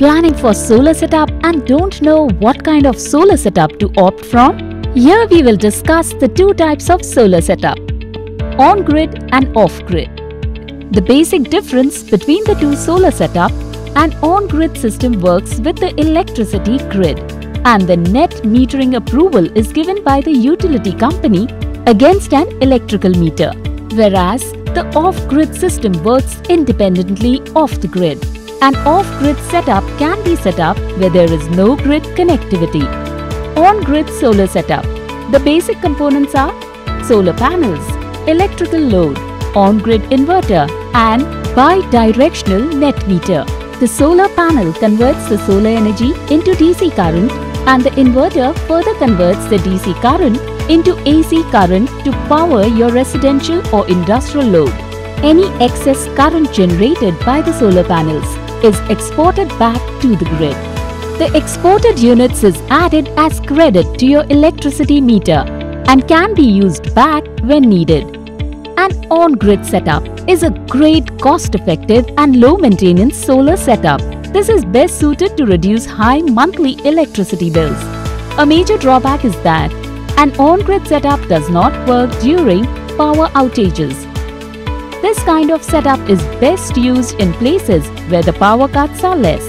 planning for solar setup and don't know what kind of solar setup to opt from? Here we will discuss the two types of solar setup, on-grid and off-grid. The basic difference between the two solar setup: an on-grid system works with the electricity grid and the net metering approval is given by the utility company against an electrical meter, whereas the off-grid system works independently off the grid. An off-grid setup can be set up where there is no grid connectivity. On-grid solar setup. The basic components are solar panels, electrical load, on-grid inverter and bi-directional net meter. The solar panel converts the solar energy into DC current and the inverter further converts the DC current into AC current to power your residential or industrial load. Any excess current generated by the solar panels is exported back to the grid. The exported units is added as credit to your electricity meter and can be used back when needed. An on-grid setup is a great cost-effective and low-maintenance solar setup. This is best suited to reduce high monthly electricity bills. A major drawback is that an on-grid setup does not work during power outages. This kind of setup is best used in places where the power cuts are less.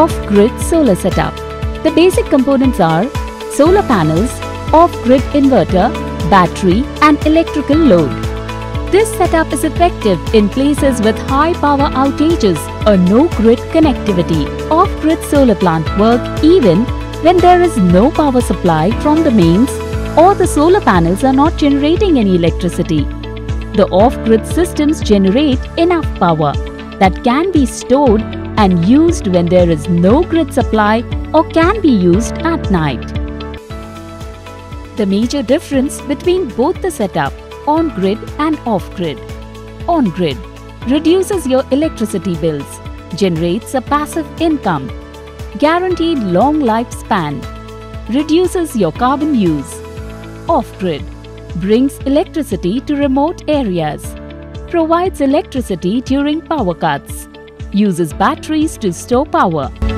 Off-grid solar setup. The basic components are solar panels, off-grid inverter, battery and electrical load. This setup is effective in places with high power outages or no grid connectivity. Off-grid solar plant work even when there is no power supply from the mains or the solar panels are not generating any electricity. The off-grid systems generate enough power that can be stored and used when there is no grid supply or can be used at night. The major difference between both the setup, on-grid and off-grid. On-grid reduces your electricity bills, generates a passive income, guaranteed long lifespan, reduces your carbon use. Off-grid brings electricity to remote areas, provides electricity during power cuts, uses batteries to store power.